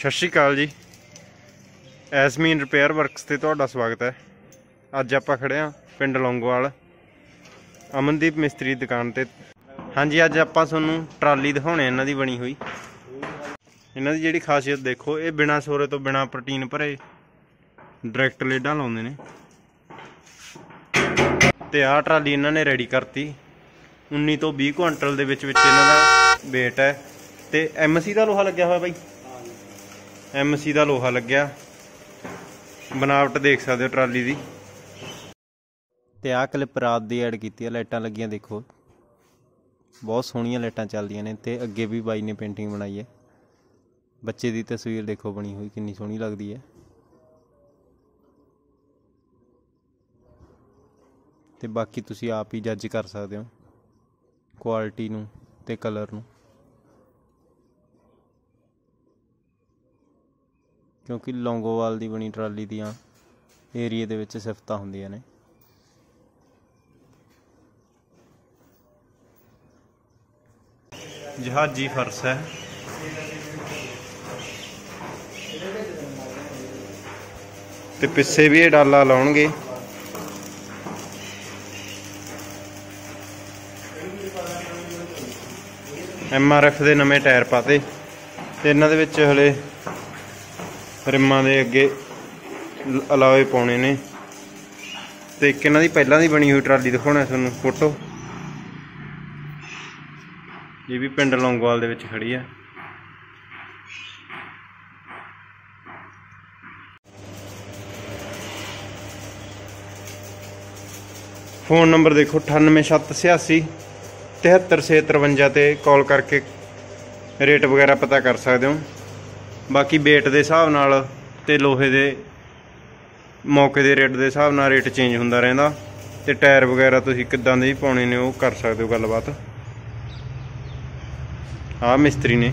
ਸਤਿ ਸ਼੍ਰੀ ਅਕਾਲ ਜੀ ਐਸਮੀਨ repair works ਤੇ ਤੁਹਾਡਾ ਸਵਾਗਤ ਹੈ। ਅੱਜ ਆਪਾਂ ਖੜੇ ਆ ਪਿੰਡ ਲੌਂਗੋਵਾਲ ਅਮਨਦੀਪ ਮਿਸਤਰੀ ਦੁਕਾਨ ਤੇ। ਹਾਂਜੀ ਅੱਜ ਆਪਾਂ ਤੁਹਾਨੂੰ ਟਰਾਲੀ ਦਿਖਾਉਣੇ ਇਹਨਾਂ ਦੀ ਬਣੀ ਹੋਈ। ਇਹਨਾਂ ਦੀ ਜਿਹੜੀ ਖਾਸੀਅਤ ਦੇਖੋ, ਇਹ ਬਿਨਾਂ ਸੋਰੇ ਤੋਂ ਬਿਨਾਂ ਪ੍ਰੋਟੀਨ ਭਰੇ ਡਾਇਰੈਕਟ ਲੇਡਾਂ ਲਾਉਂਦੇ ਨੇ। ਤੇ ਆਹ ਟਰਾਲੀ ਇਹਨਾਂ ਨੇ ਰੈਡੀ ਕਰਤੀ। 19 ਤੋਂ 20 ਕੁਇੰਟਲ ਦੇ ਵਿੱਚ ਇਹਨਾਂ ਦਾ weight ਹੈ। ਤੇ ਐਮਸੀ ਦਾ ਲੋਹਾ ਲੱਗਿਆ ਹੋਇਆ ਬਾਈ, ਐਮਸੀ ਦਾ ਲੋਹਾ ਲੱਗਿਆ। बनावट देख सकते हो ट्राली की। तो आ क्लिप रात की एड की, लाइटा लगिया देखो, बहुत सोहनिया लाइटा चलदियां ने। तो अगे भी बाई ने पेंटिंग बनाई है, बच्चे की तस्वीर देखो बनी हुई कितनी सोहनी लगती है। तो बाकी तुसीं आप ही जज कर सकते हो क्वालिटी नूं ते कलर नूं, क्योंकि लौंगोवाल की बनी ट्राली दियां एरिए दे विच सिफतां हुंदियां ने। जहाजी फर्श है। ते पिछे भी ये डाला लाउणगे। MRF दे नवे टायर पाते। ते इन्हां दे विच हले रिमां दे अगे अलावे पाने ने। तो एक इन्हां दी पहलां दी बनी हुई ट्राली दिखाउणा तुहानूं फोटो। ये भी पिंड लौंगोवाल दे विच खड़ी है। फोन नंबर देखो 98 786 73 653 ते कॉल करके रेट वगैरह पता कर सकते हो। बाकी वेट के हिसाब नाल ते लोहे के मौके के रेट के हिसाब नाल रेट चेंज होंदा रहिंदा। ते टायर वगैरह तुसीं किदां दे पाउणे ने वो कर सकदे हो गल्लबात। आ मिस्त्री ने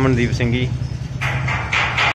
अमनदीप सिंह जी।